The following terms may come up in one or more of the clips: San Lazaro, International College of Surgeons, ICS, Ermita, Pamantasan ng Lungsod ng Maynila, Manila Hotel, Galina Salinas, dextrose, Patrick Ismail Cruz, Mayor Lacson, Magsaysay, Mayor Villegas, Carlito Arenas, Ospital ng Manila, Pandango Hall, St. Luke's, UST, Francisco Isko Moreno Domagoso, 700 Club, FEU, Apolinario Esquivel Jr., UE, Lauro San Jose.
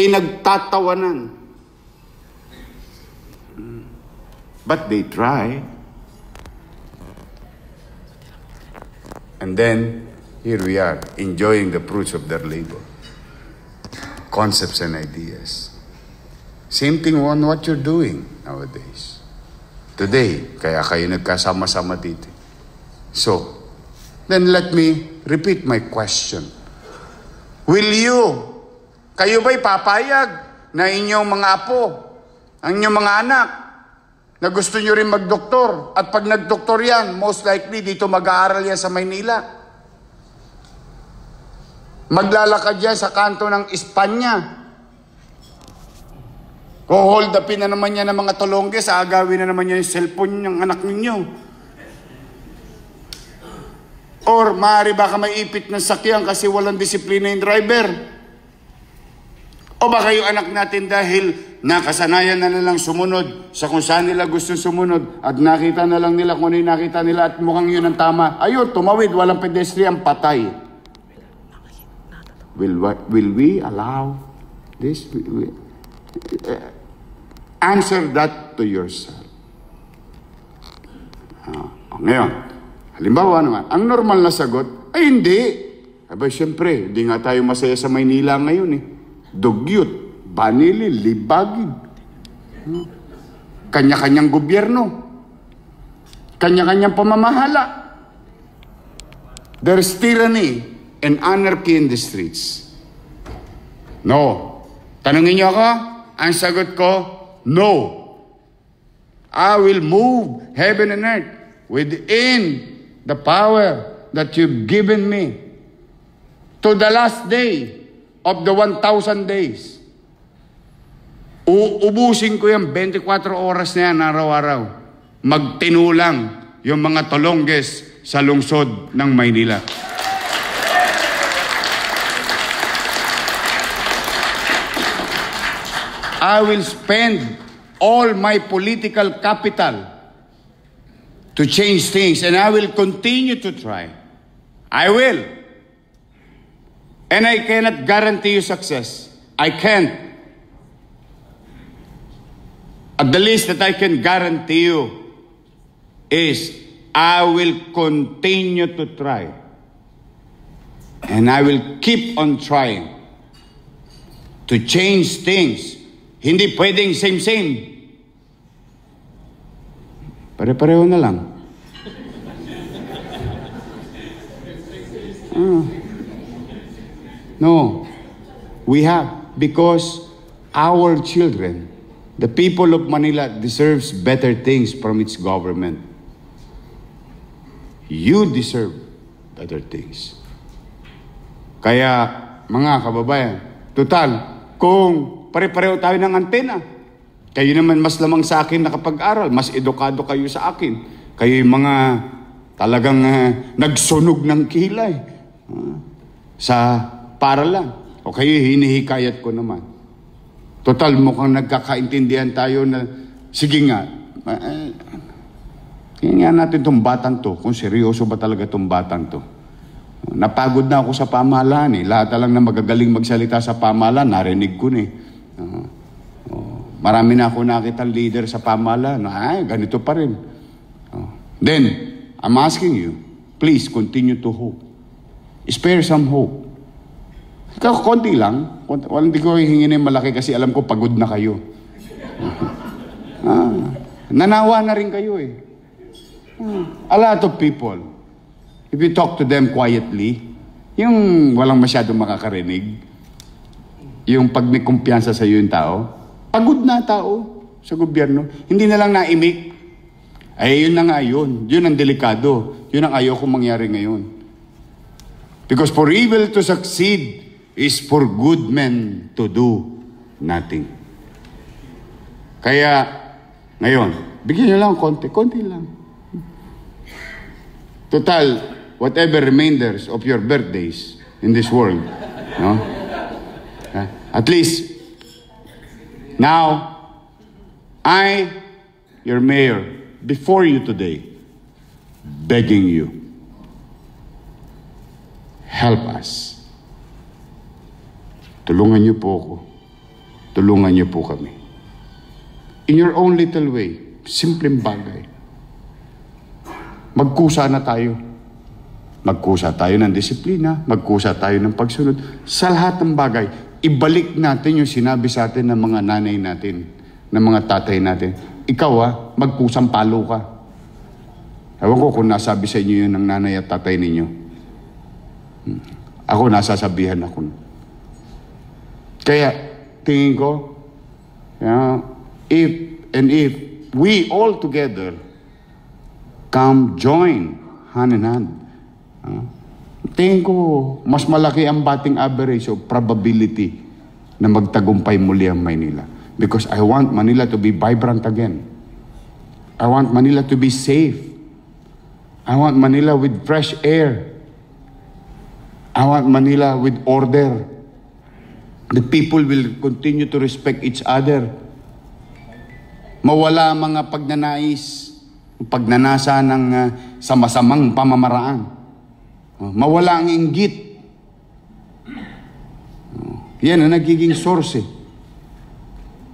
pinagtatawanan. But they try. And then, here we are, enjoying the fruits of their labor. Concepts and ideas. Same thing on what you're doing nowadays. Today, kaya kayo nagkasama-sama dito. So, then let me repeat my question. Will you, kayo ba'y papayag na inyong mga apo, ang inyong mga anak, na gusto nyo rin magdoktor? At pag nagdoktor yan, most likely dito mag-aaral yan sa Maynila. Maglalakad yan sa kanto ng Espanya. Hold upin na naman yan ng mga tolongge, sa agawin na naman yan yung cellphone ng anak ninyo. Or maaari baka maipit ng sakyan kasi walang disiplina yung driver. O baka yung anak natin dahil nakasanayan na lang sumunod sa kung saan nila gusto sumunod at nakita na lang nila kung ano yung nakita nila at mukhang yun ang tama. Ayun, tumawid, walang pedestrian, patay. Will we allow this? Answer that to yourself. Ngayon, halimbawa naman, ang normal na sagot, ay hindi. Aba, syempre, hindi nga tayo masaya sa Maynila ngayon eh. Dugyot, Banili, Libagid. Kanya-kanyang gobyerno. Kanya-kanyang pamamahala. There's tyranny and anarchy in the streets. No. Tanungin niyo ako, ang sagot ko, no. I will move heaven and earth within the power that you've given me to the last day of the 1,000 days. Uubusin ko yung 24 oras na yan araw-araw. Magtinulang yung mga tolongges sa lungsod ng Maynila. I will spend all my political capital to change things and I will continue to try. I will. And I cannot guarantee you success. I can't. At the least that I can guarantee you is I will continue to try. And I will keep on trying to change things. Hindi pwedeng same-same. Pare-pareho na lang. No, we have, because our children, the people of Manila, deserves better things from its government. You deserve better things. Kaya, mga kababayan, total, kung pare-pareho tayo ng antena, kayo naman mas lamang sa akin nakapag-aral, mas edukado kayo sa akin, kayo yung mga talagang nagsunog ng kilay sa para lang. O kayo, hinihikayat ko naman. Total, mukhang nagkakaintindihan tayo na, sige nga, tingnan natin itong batang to, kung seryoso ba talaga itong batang to. Napagod na ako sa pamahalaan eh. Lahat lang na magagaling magsalita sa pamahalaan, narinig ko na eh. Marami na ako nakita leader sa pamahalaan. Ay, ganito pa rin. Then, I'm asking you, please continue to hope. Spare some hope. Konti lang. Walang, di ko hihingin ng malaki kasi alam ko pagod na kayo. Nanawa na rin kayo eh. A lot of people, if you talk to them quietly, yung walang masyadong makakarinig, yung pag may kumpiyansa sa iyo yung tao, pagod na tao sa gobyerno. Hindi na lang naimik. Ay, yun na nga yun. Yun ang delikado. Yun ang ayaw kong mangyari ngayon. Because for evil to succeed, is for good men to do nothing. Kaya, ngayon, bigyan nyo lang konti lang. Total, whatever remainders of your birthdays in this world, no? At least, now, I, your mayor, before you today, begging you, help us. Tulungan niyo po ako Tulungan niyo po kami. In your own little way, simpleng bagay. Magkusa na tayo. Magkusa tayo ng disiplina, magkusa tayo ng pagsunod. Sa lahat ng bagay, ibalik natin yung sinabi sa atin ng mga nanay natin, ng mga tatay natin. Ikaw magkusang palo ka. Ewan ko kung nasabi sa inyo yun ng nanay at tatay ninyo. Ako, nasasabihan ako. Kaya, tingin ko, if we all together come join hand in hand, tingin ko, mas malaki ang batting average o probability na magtagumpay muli ang Maynila. Because I want Manila to be vibrant again. I want Manila to be safe. I want Manila with fresh air. I want Manila with order. The people will continue to respect each other. Mawala mga pagnanais, pagnanasa ng sama-samang pamamaraan. Mawala ang inggit. Yan ang nagiging source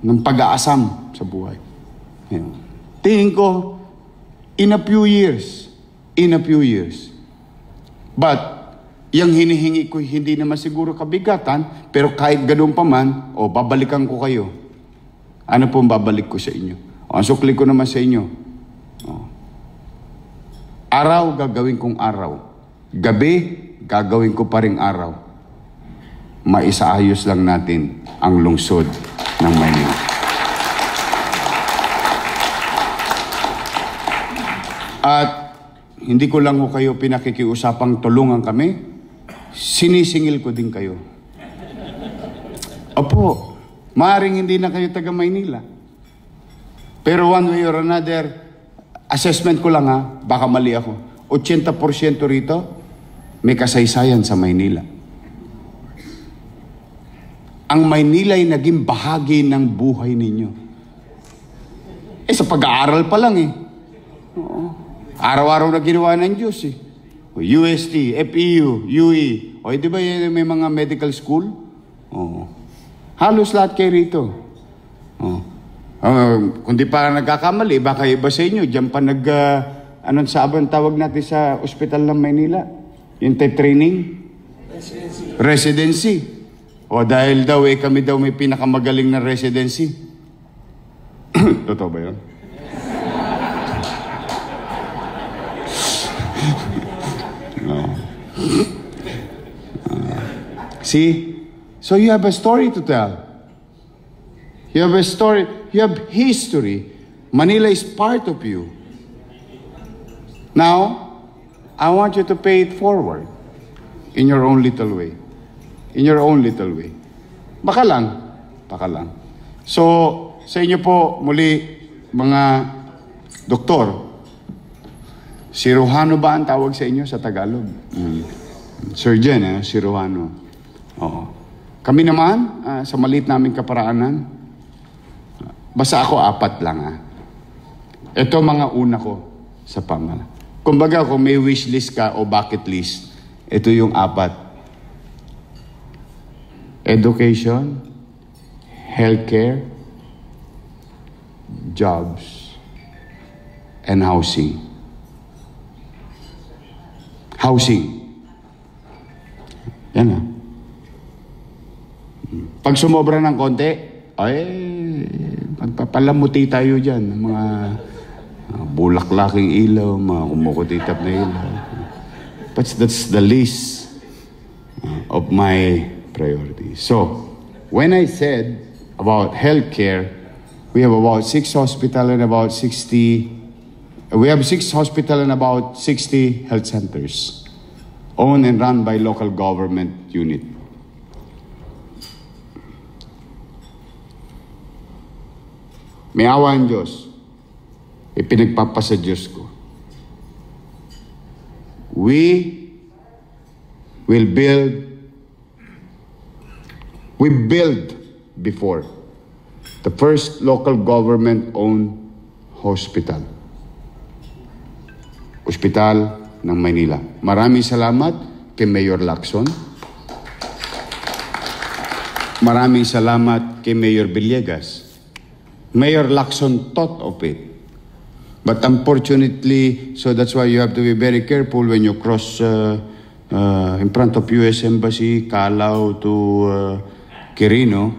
ng pag-aasam sa buhay. Yan. Tingin ko, in a few years. But, yung hinihingi ko, hindi naman siguro kabigatan, pero kahit ganoon pa man, babalikan ko kayo. Ano pong babalik ko sa inyo? Ang sukli ko naman sa inyo. Araw, gagawin kong araw. Gabi, gagawin ko pa rin araw. Maisaayos lang natin ang lungsod ng Maynila. At, hindi ko lang ho kayo pinakikiusapang tulungan kami, sinisingil ko din kayo. Opo, maaaring hindi na kayo taga Maynila. Pero one way or another, assessment ko lang baka mali ako, 80% rito may kasaysayan sa Maynila. Ang Maynila ay naging bahagi ng buhay ninyo. Sa pag-aaral pa lang Oo. Araw-araw na ginawa ng Diyos UST, FEU, UE. Di ba may mga medical school? Halos lahat kayo rito. Kundi para nagkakamali, baka iba sa inyo, diyan pa nag, anong sabang tawag natin sa ospital ng Maynila? Yung training? Residency. Dahil daw, kami daw may pinakamagaling na residency. Totoo ba yun? See? So you have a story to tell. You have a story. You have history. Manila is part of you. Now, I want you to pay it forward in your own little way. In your own little way. Baka lang. So, sa inyo po, muli, mga doktor, Siruhano ba ang tawag sa inyo sa Tagalog? Surgeon, siruhano. Kami naman, sa maliit naming kaparaanan, basta ako 4 lang. Ito mga una ko sa pamala. Kumbaga, kung may wish list ka o bucket list, ito yung 4. Education, healthcare, jobs, and housing. Housing. Yan Pag sumobra ng konti, magpapalamuti tayo dyan. Mga bulaklaking ilaw, mga kumukutitap na ilaw. But that's the least of my priorities. So, when I said about healthcare, we have about 6 hospitals and about 60... We have 6 hospitals and about 60 health centers, owned and run by local government unit. May awa ang Diyos. Ipinagpapasa Diyos ko. We build before the first local government-owned hospital. Ospital ng Maynila. Maraming salamat kay Mayor Lacson. Maraming salamat kay Mayor Villegas. Mayor Lacson thought of it. But unfortunately, so that's why you have to be very careful when you cross in front of U.S. Embassy, Calao to Quirino.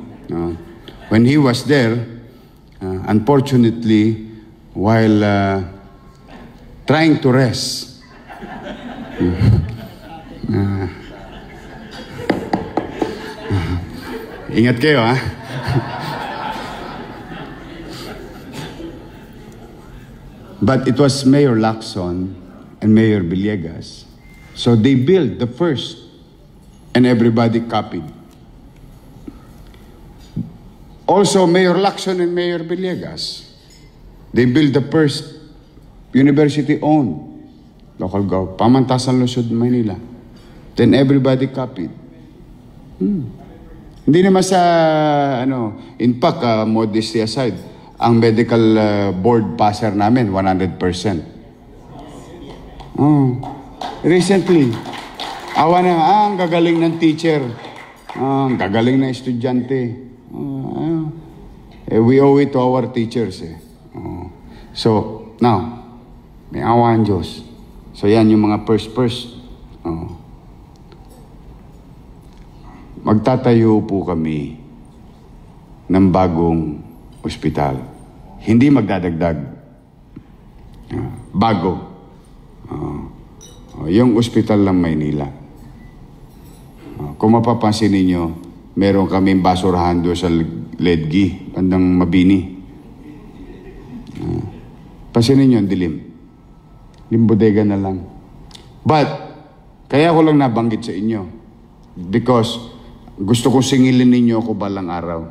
When he was there, unfortunately, while trying to rest, ingat kayo, ha? But it was Mayor Lacson and Mayor Villegas. So they built the first, and everybody copied. Also, Mayor Lacson and Mayor Villegas, they built the first university-owned local government, Pamantasan ng Lungsod ng Maynila. Then everybody copied. Hindi naman sa, in fact, modesty aside, ang medical board passer namin, 100%. Oh. Recently, awa na, ang gagaling ng teacher, ang gagaling ng estudyante. We owe it to our teachers. So, now, may awa ang Diyos. So, yan yung mga first. Magtatayo po kami ng bagong ospital. Hindi magdadagdag. Bago. Yung ospital ng Maynila. Kung mapapansin ninyo, meron kami basurahan doon sa Ledgi, bandang Mabini. Pansinin nyo, dilim. Yung bodega na lang. But, kaya ko lang nabanggit sa inyo. Because, gusto kong singilin ninyo ako balang araw.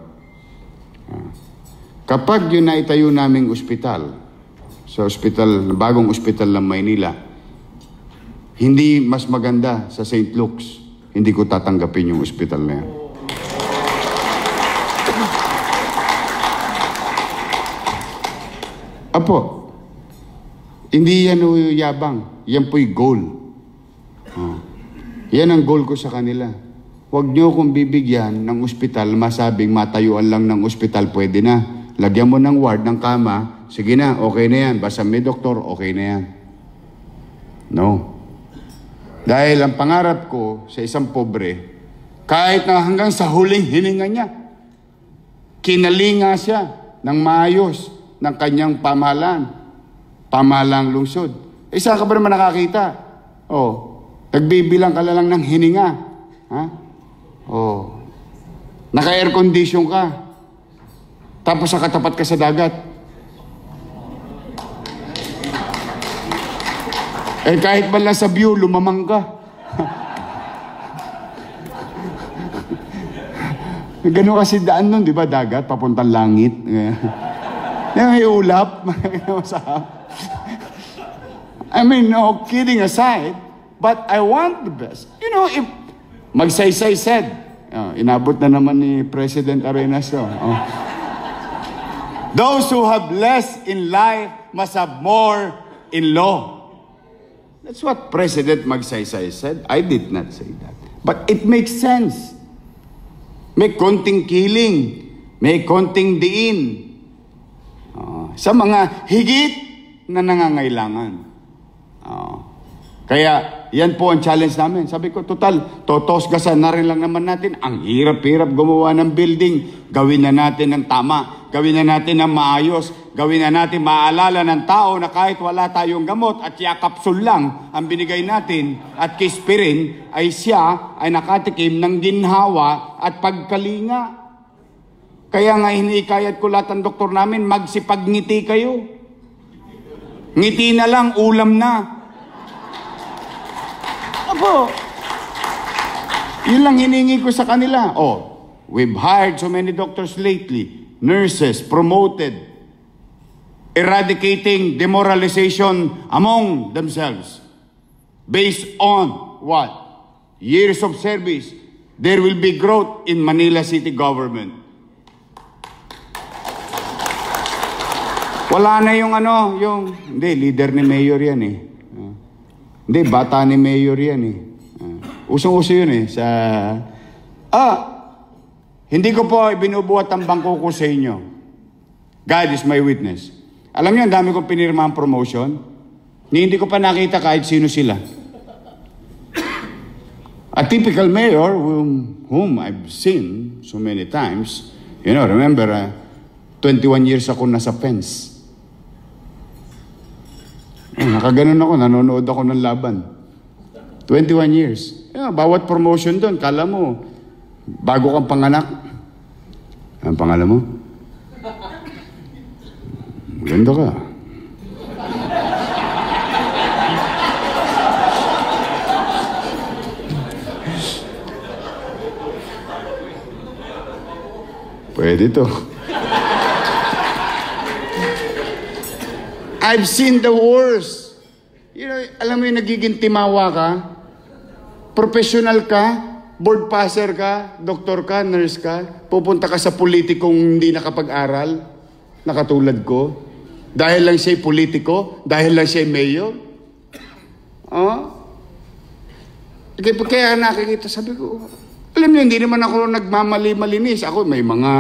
Kapag yun na itayo naming ospital, sa ospital, bagong ospital ng Maynila, hindi mas maganda sa St. Luke's, hindi ko tatanggapin yung ospital na yan. Apo, hindi yan o yabang, yan po'y goal. Yan ang goal ko sa kanila. Huwag nyo kung bibigyan ng ospital, masabing matayuan lang ng ospital, pwede na. Lagyan mo ng ward, ng kama, sige na, okay na yan. Basta may doktor, okay na yan. No. Dahil ang pangarap ko sa isang pobre, kahit na hanggang sa huling hininga niya, kinalinga siya ng maayos ng kanyang pamahalang lungsod. Saan ka ba naman nakakita? Nagbibilang ka lang ng hininga. Naka-air condition ka. Tapos nakatapat ka sa dagat. Eh kahit pala sa view, lumamang ka. Ganun kasi daan nun, di ba? Dagat, papuntang langit. May ulap. I mean, no kidding aside, but I want the best. You know, if magsaysay said, inabot na naman ni President Arenas. Those who have less in life must have more in law. That's what President Magsaysay said. I did not say that. But it makes sense. May konting kiling. May konting diin. Sa mga higit na nangangailangan. Kaya, yan po ang challenge namin. Sabi ko, total, totosgasan na rin lang naman natin. Ang hirap-hirap gumawa ng building. Gawin na natin ng tama. Gawin na natin ng maayos. Gawin na natin maalala ng tao na kahit wala tayong gamot at yakapsul lang ang binigay natin at kispirin ay siya ay nakatikim ng ginhawa at pagkalinga. Kaya nga hinikayat ko lahat ang doktor namin, magsipagngiti kayo. Ngiti na lang, ulam na. Apo, yun lang hiningi ko sa kanila. We've hired so many doctors lately. Nurses promoted, eradicating demoralization among themselves. Based on what? Years of service, there will be growth in Manila City government. Wala na yung hindi, leader ni Mayor yan hindi, bata ni Mayor yan usong-uso yun sa Hindi ko po ibinubuhat ang bangko ko sa inyo. God is my witness. Alam niyo, ang dami kong pinirma ang promotion. Hindi ko pa nakita kahit sino sila. A typical mayor whom I've seen so many times, you know, remember, 21 years ako nasa fence. Nakaganon ako, nanonood ako ng laban. 21 years. Yeah, bawat promotion doon, kala mo, bago kang panganak. Ang pangalan mo? Maganda ka. Pwede to. I've seen the worst. You know, alam mo yung nagiging timawa ka? Professional ka? Board passer ka, doktor ka, nurse ka, pupunta ka sa politikong hindi nakapag-aral, nakatulad ko. Dahil lang siya'y politiko, dahil lang siya'y mayor. Oh? Kaya nakikita, sabi ko, alam niyo, hindi naman ako nagmamali-malinis. Ako, may mga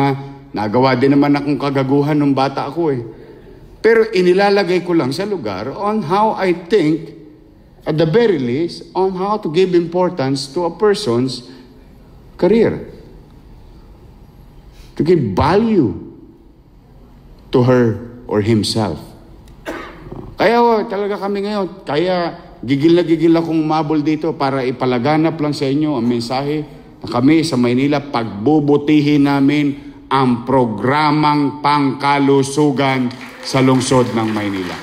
nagawa din naman akong kagaguhan nung bata ako eh. Pero inilalagay ko lang sa lugar on how I think, at the very least, on how to give importance to a person's career. To give value to her or himself. Kaya talaga kami ngayon, kaya gigil na gigil akong umabol dito para ipalaganap lang sa inyo ang mensahe na kami sa Maynila, pagbubutihin namin ang programang pangkalusugan sa lungsod ng Maynila.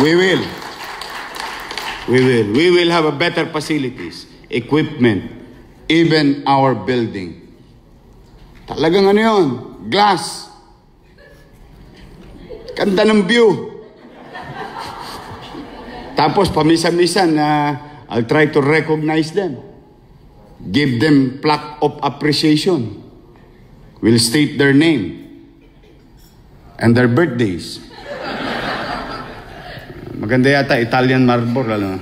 We will. We will have a better facilities, equipment, even our building. Talagang ano yun? Glass. Ganda ng view. Tapos pamisa-misa na I'll try to recognize them. Give them plaque of appreciation. We'll state their name and their birthdays. Maganda yata, Italian marble, alam.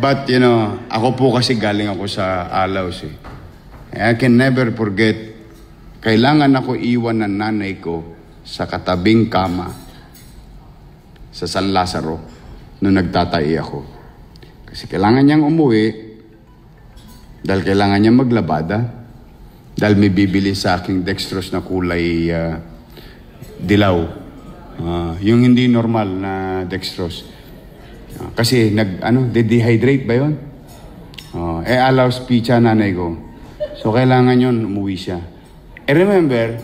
But, you know, ako po kasi galing ako sa Alaus eh. I can never forget, kailangan ako iwan ng nanay ko sa katabing kama sa San Lazaro nung nagtatai ako. Kasi kailangan niyang umuwi dahil kailangan niyang maglabada dahil may bibili sa aking dextrose na kulay dilaw. Yung hindi normal na dextrose. Kasi dehydrate ba yun? Alaus picha nanay ko. So kailangan yun, umuwi siya. Remember,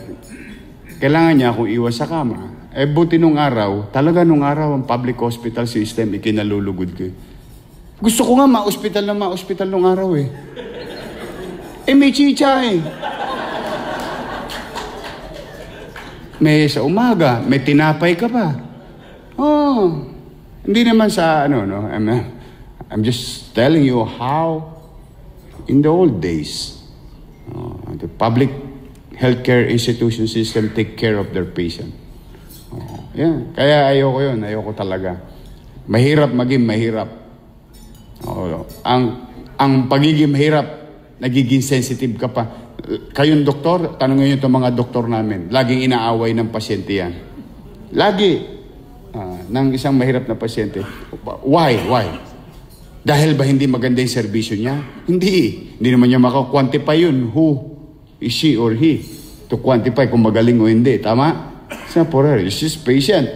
kailangan niya akong iwas sa kama. Buti nung araw, talaga nung araw ang public hospital system, ikinalulugod ko. Gusto ko nga ma-hospital nung araw eh. May chicha eh. May sa umaga, may tinapay ka pa. Oh, hindi naman sa no. I'm just telling you how in the old days, the public healthcare institution system take care of their patient. Yeah, kaya ayoko yun, ayoko talaga. Mahirap maging mahirap. Ang pagiging mahirap, nagiging sensitive ka pa. Kayong doktor, tanongin nyo itong mga doktor namin. Laging inaaway ng pasyente yan. Lagi. Ng isang mahirap na pasyente. Why? Dahil ba hindi maganda yung servisyo niya? Hindi. Hindi naman niya maka-quantify yun. Who is she or he? To quantify kung magaling o hindi. Tama? It's not for her. She's patient.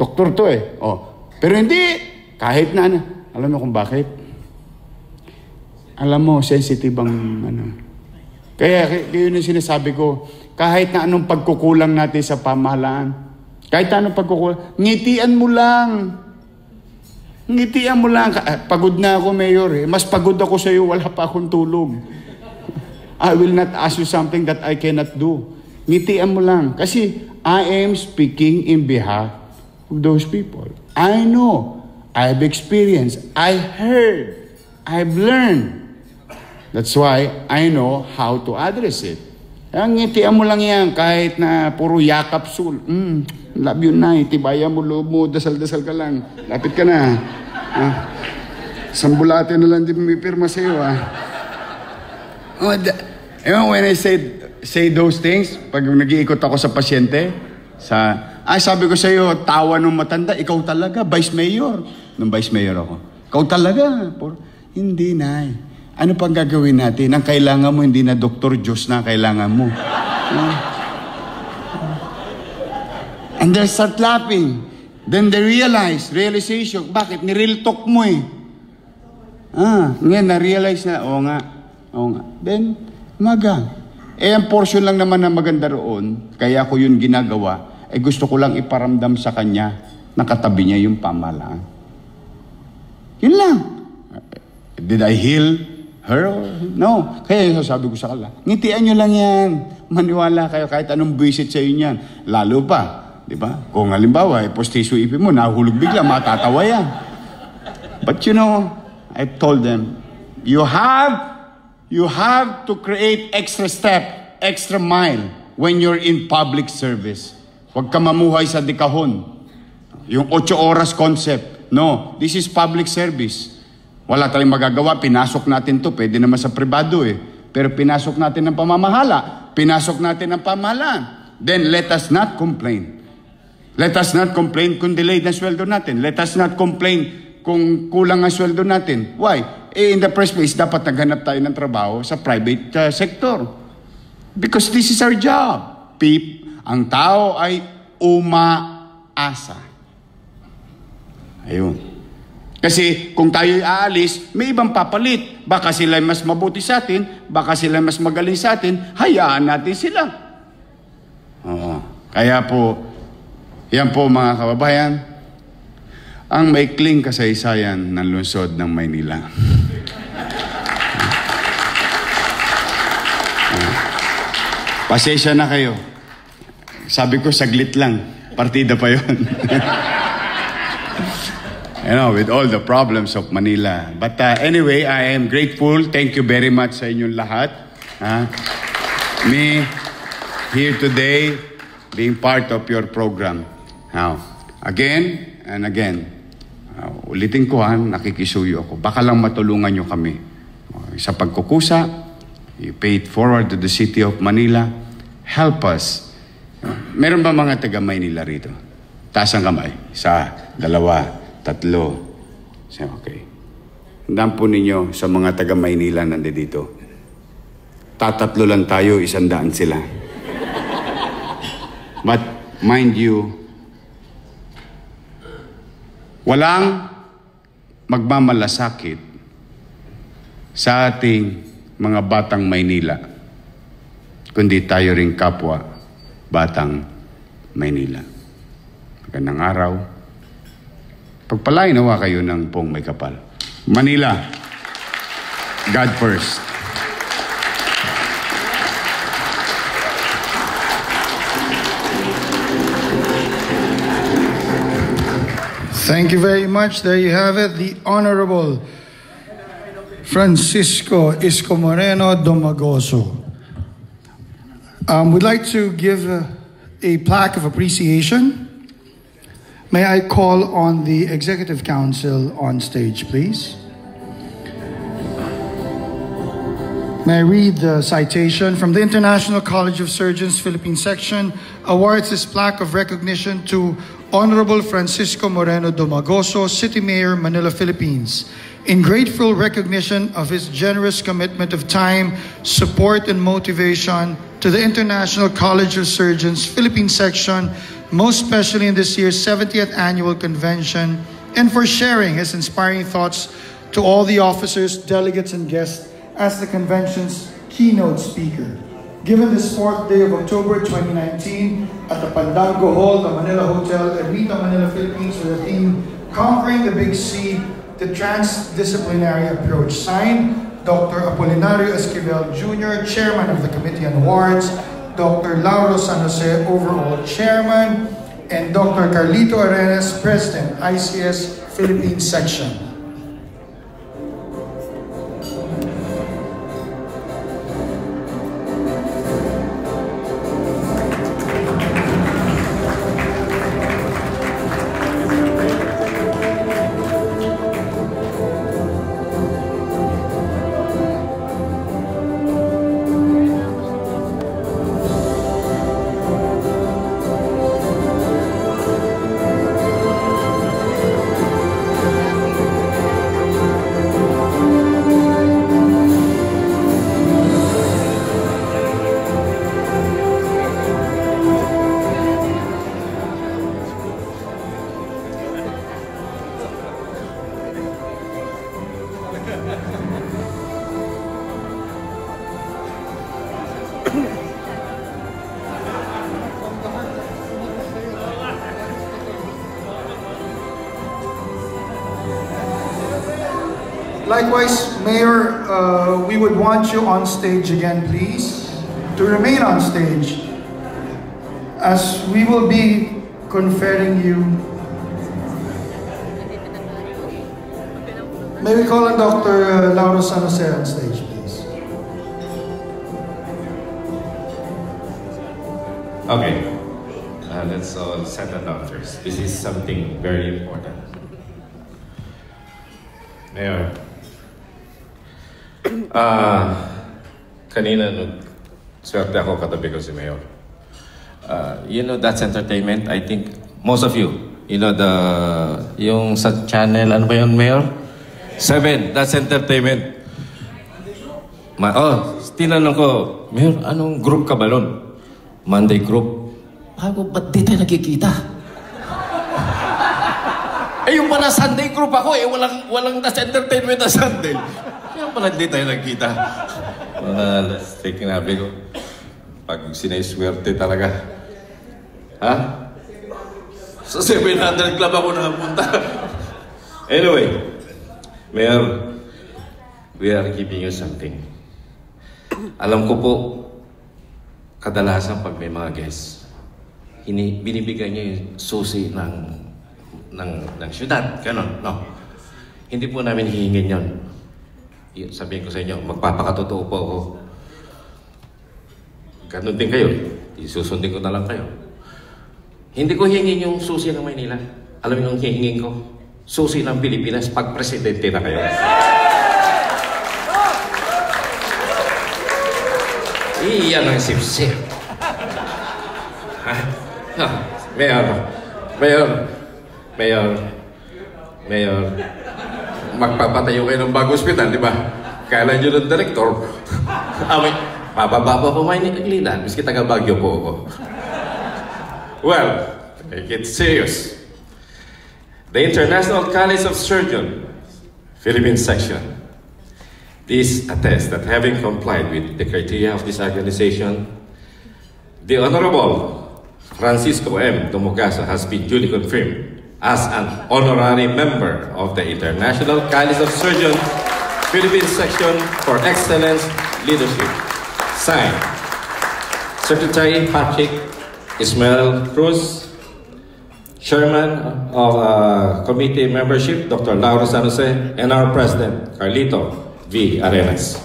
Doktor to eh. Oh. Pero hindi. Kahit na ano. Alam mo kung bakit? Alam mo, sensitive ang Kaya yun yung sinasabi ko, kahit na anong pagkukulang natin sa pamahalaan, kahit na anong pagkukulang, ngitian mo lang. Ngitian mo lang. Pagod na ako, Mayor. Eh. Mas pagod ako sa iyo, wala pa akong tulog. I will not ask you something that I cannot do. Ngitian mo lang. Kasi I am speaking in behalf of those people. I know. I've experienced. I heard. I've learned. That's why I know how to address it. Ang ngitian mo lang yan, kahit na puro yakapsul. Love you na, itibayan mo loob mo, dasal-dasal ka lang. Lapit ka na. Sambulate na lang di pumipirma sa'yo. You know, when I say those things, pag nag-iikot ako sa pasyente, sabi ko sa'yo, tawa ng matanda, ikaw talaga, Vice Mayor. Nung Vice Mayor ako, ikaw talaga. Hindi na. Ano pang gagawin natin? Ang kailangan mo, hindi na Dr. Diyos na kailangan mo. And they start laughing. Then they realization, bakit? Niril talk mo eh. Ngayon, na-realize na, oo nga, oo nga. Then, maga. Eh, ang portion lang naman na maganda roon, kaya ko yun ginagawa, eh gusto ko lang iparamdam sa kanya, nakatabi niya yung pamalaan. Yun lang. Did I heal her? No. Kaya yung sabi ko sa kala, ngitian nyo lang yan. Maniwala kayo kahit anong visit sa'yo niyan. Lalo pa. Diba? Kung halimbawa, postiso ipin mo, nahulog bigla, matatawa yan. But you know, I told them, you have to create extra step, extra mile when you're in public service. Huwag ka mamuhay sa dikahon. Yung 8 oras concept. No, this is public service. Wala tayong magagawa, pinasok natin to. Pwede naman sa pribado eh. Pero pinasok natin ng pamamahala. Pinasok natin ng pamahalaan. Then let us not complain. Let us not complain kung delayed ang sweldo natin. Let us not complain kung kulang ang sweldo natin. Why? Eh, in the first place, dapat naghanap tayo ng trabaho sa private sector. Because this is our job. Ang tao ay umaasa. Ayun. Kasi kung tayo aalis, may ibang papalit. Baka sila mas mabuti sa atin, baka sila mas magaling sa atin, hayaan natin sila. Oo. Kaya po, yan po mga kababayan, ang maikling kasaysayan ng lungsod ng Maynila. Pasensya na kayo. Sabi ko, saglit lang. Partida pa yun. You know, with all the problems of Manila. But anyway, I am grateful. Thank you very much sa inyong lahat. Me, here today, being part of your program. Now, again and again, ulitin ko nakikisuyo ako. Baka lang matulungan nyo kami. Sa pagkukusa, you pay it forward to the city of Manila. Help us. Meron ba mga taga-Maynila rito? Taas ang kamay. 1, 2, 3. Okay. Handaan po ninyo sa mga taga-Maynila nandito. Tatatlo lang tayo, 100 sila. But mind you, walang magmamalasakit sa ating mga batang Maynila, kundi tayo ring kapwa batang Maynila. Magandang araw. Pagpalain nawa kayo ng pong may kapal. Manila, God first. Thank you very much. There you have it, the Honorable Francisco Isko Moreno Domagoso. We'd like to give a plaque of appreciation. May I call on the Executive Council on stage, please? May I read the citation from the International College of Surgeons, Philippine Section, awards this plaque of recognition to Honorable Francisco Moreno Domagoso, City Mayor, Manila, Philippines, in grateful recognition of his generous commitment of time, support, and motivation to the International College of Surgeons, Philippine Section, most especially in this year's 70th Annual Convention, and for sharing his inspiring thoughts to all the officers, delegates, and guests as the convention's keynote speaker. Given this 4th day of October 2019 at the Pandango Hall, the Manila Hotel, Ermita, Manila, Philippines, with the theme, Conquering the Big C, the Transdisciplinary Approach. Signed, Dr. Apolinario Esquivel Jr., Chairman of the Committee on Awards, Dr. Lauro San Jose, Overall Chairman, and Dr. Carlito Arenas, President, ICS Philippines Section. Likewise, Mayor, we would want you on stage again, please, to remain on stage, as we will be conferring you. May we call on Dr. Lauro San Jose on stage, please. Okay, let's all settle down first. This is something very important. Mayor, kanina swerte ako katabi ko si Mayor. You know, that's entertainment. I think most of you know the yung sa channel, ano ba yun, Mayor? 7, that's entertainment. Oh, tinanong ko, Mayor, anong group ka ba nun? Monday group. Ba't di tayo nakikita? Eh, yung pala Sunday group ako eh, walang that's entertainment na Sunday. Kaya pala di tayo nakikita. Let's take it nabi ko. Pag sinaiswerte talaga. Ha? Sa 700 Club ako nakapunta. Anyway, Mayor, we are giving you something. Alam ko po, kadalasan pag may mga guests, binibigay niya yung susi ng syudad. Ganon, no? Hindi po namin hihingin yon. Sabihin ko sa inyo, magpapakatotoo po ako. Ganon din kayo. Isusundin ko na lang kayo. Hindi ko hihingin yung susi ng Maynila. Alam niyo yung hihingin ko? Susi ng Pilipinas pag presidente na kayo. Iyan ang sip-sip. Mayor. Magpapatayo kayo ng bagong ospital, di ba? Kailan yun ang director? Mababa po may nililan. Miski taga-Bagyo po ako. Well, take it serious. The International College of Surgeons, Philippine Section. This attests that having complied with the criteria of this organization, the Honorable Francisco M. Domagoso has been duly confirmed as an honorary member of the International College of Surgeons, Philippine Section for Excellence Leadership. Signed, Secretary Patrick Ismail Cruz, Chairman of Committee Membership, Dr. Lauro San Jose, and our President, Carlito V. Arenas.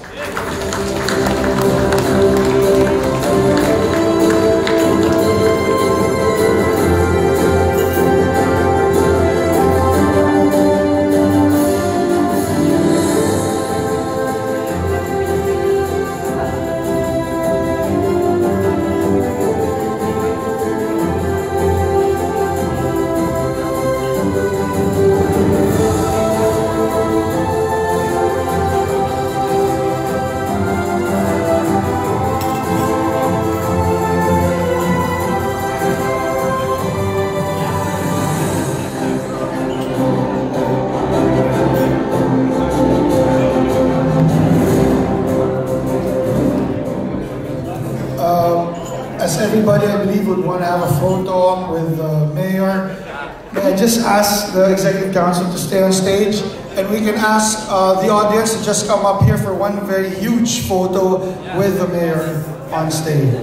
The Executive Council to stay on stage, and we can ask the audience to just come up here for one very huge photo with the mayor on stage.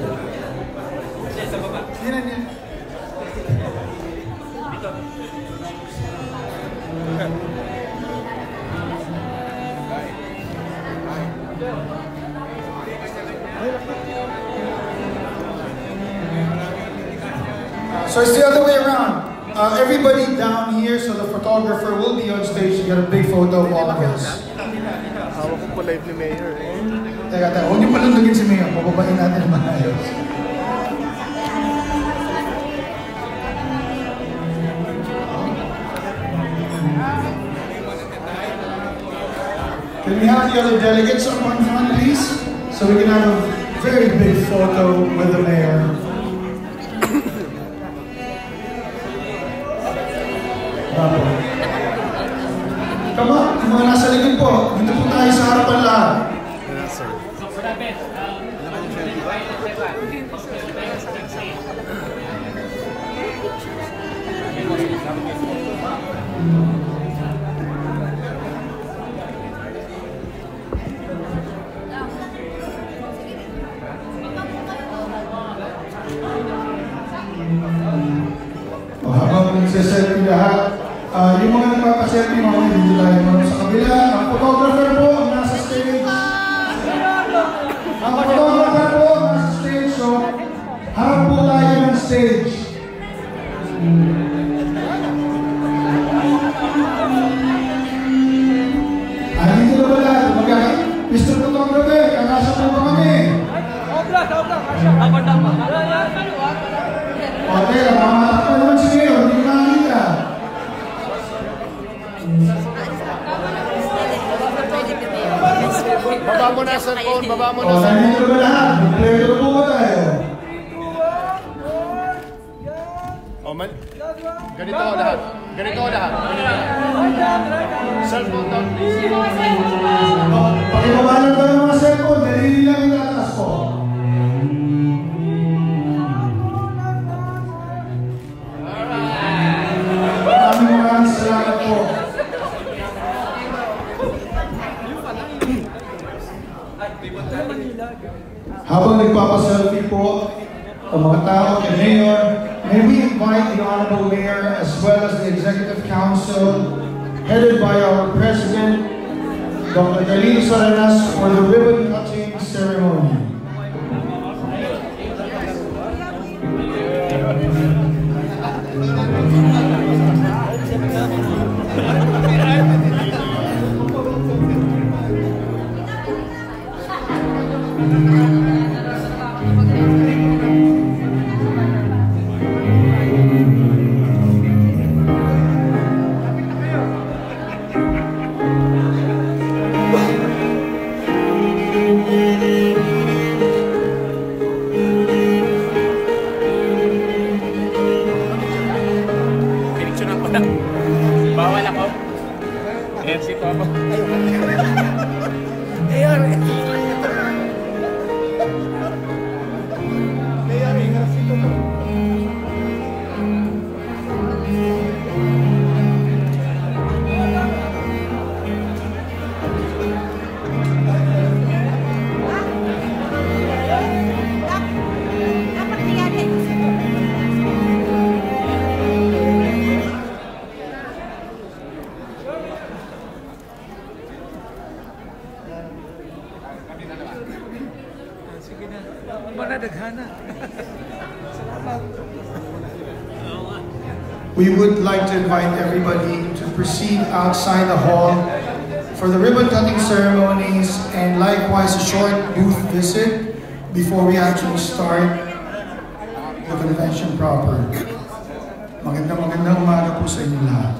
So it's the other way around. Everybody down here, so the photographer will be on stage to get a big photo of all of us. Teka, huwag niyo palundugin si Mayor. Pababain natin ang maayos. Can we have the other delegates on one front, please? So we can have a very big photo with the mayor. Come on, mga nasa likod po. Dito po tayo sa harapan lahat. nagse-selfie lahat. Yung mga nagpapaselfie, mga hindi tayo mga sa kabila. Ang photographer po ang nasa stage. Ang photographer po ang nasa stage. So, harap po tayo ng stage. Hindi na ba lahat? Mr. Photographer, kakasa po ba kami? Okay, ang mga matakpan naman si Mayor, hindi ko nakakita. Baba mo na sa phone, baba mo na sa phone. Nandito ba lahat? Nandito po ba tayo? Ganito ko lahat. Ganito ko lahat. Cellphone down, please. Pakipabalan ko ng mga cellphone, nalili lang yung atas ko. Maraming salamat po. Habang nagpapaselfie po ang mga tao kay Mayor, may we invite the Honorable Mayor as well as the Executive Council headed by our President, Dr. Galina Salinas, for the ribbon-cutting ceremony. We would like to invite everybody to proceed outside the hall for the ribbon-cutting ceremonies and likewise a short booth visit before we actually start the convention proper. Magandang umaga po sa inyo lahat.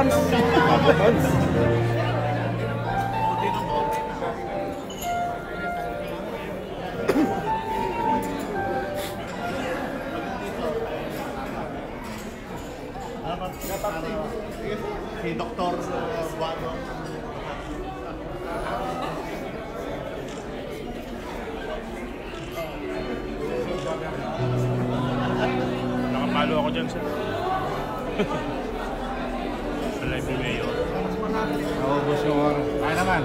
Pants. Pants. Si Dr. Wano. Nakapalo ako dyan, sir. Sa live ni Mayor. Naubos yung oras. Kaya naman.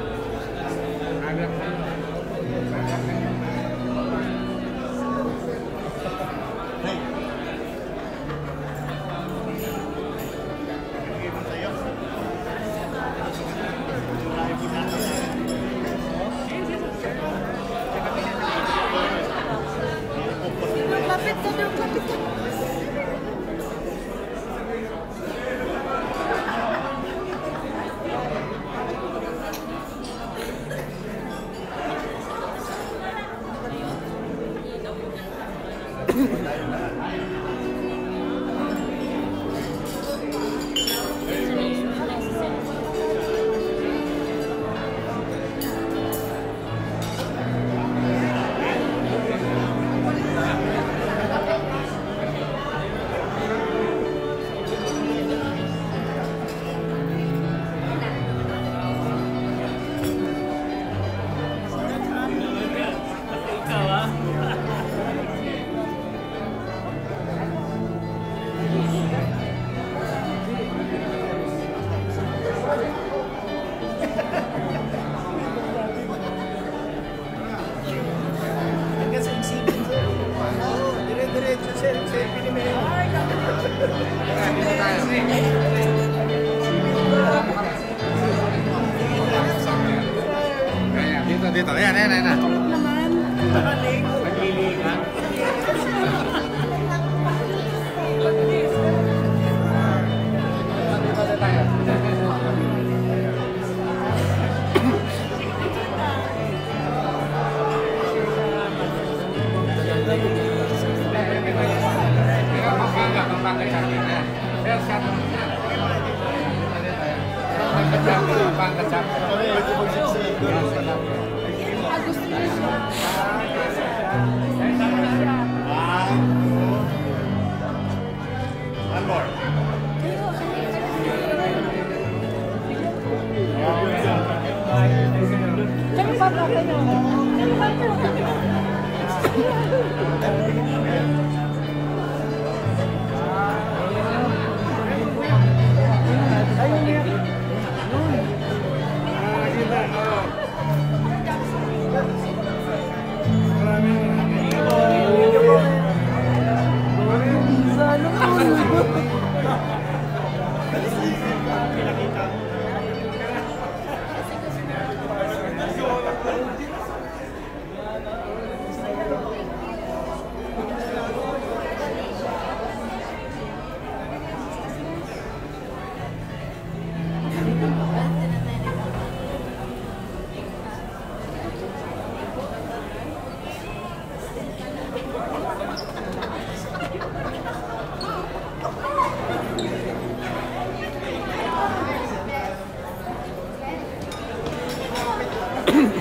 Thank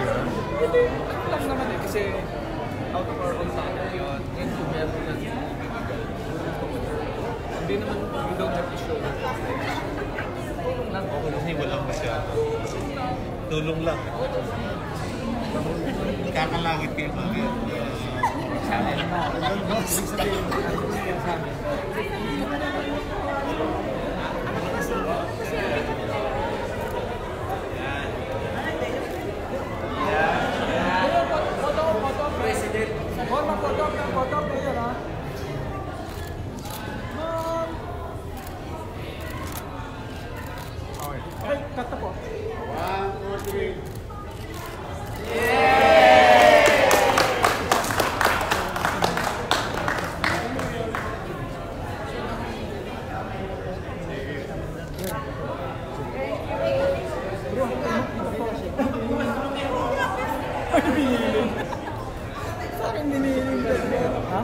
you.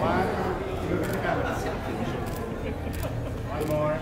One. One more.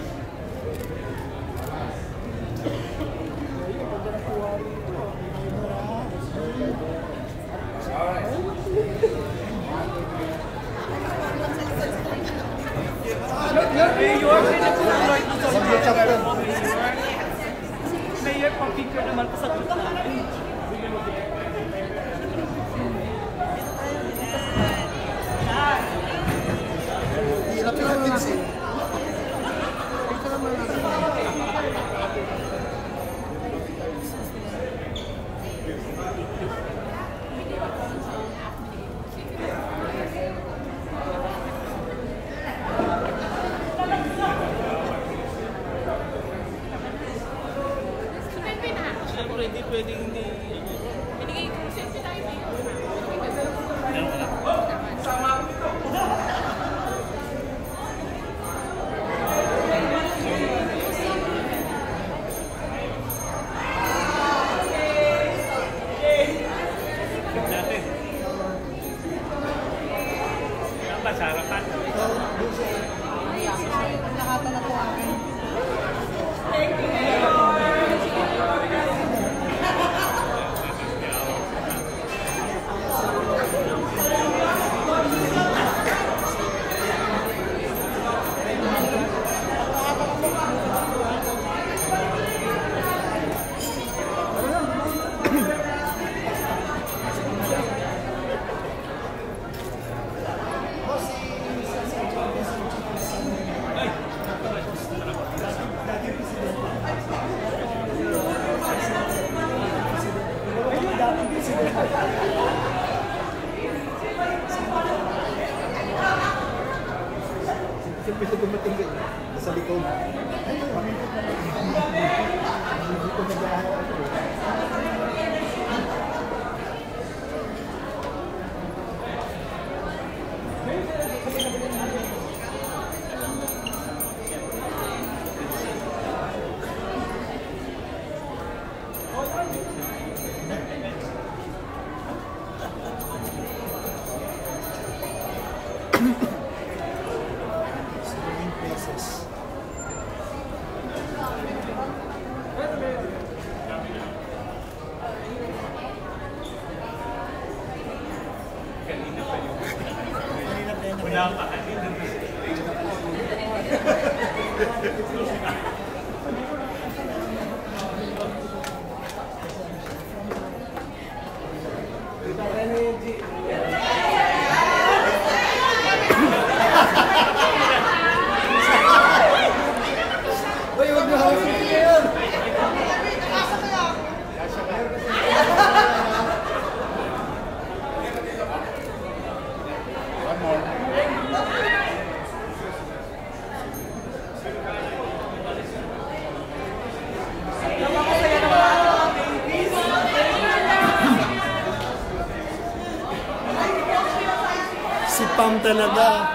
Talaga.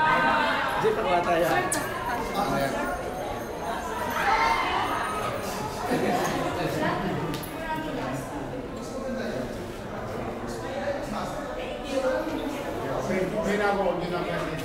Di pa wala tayo. Hindi na ako,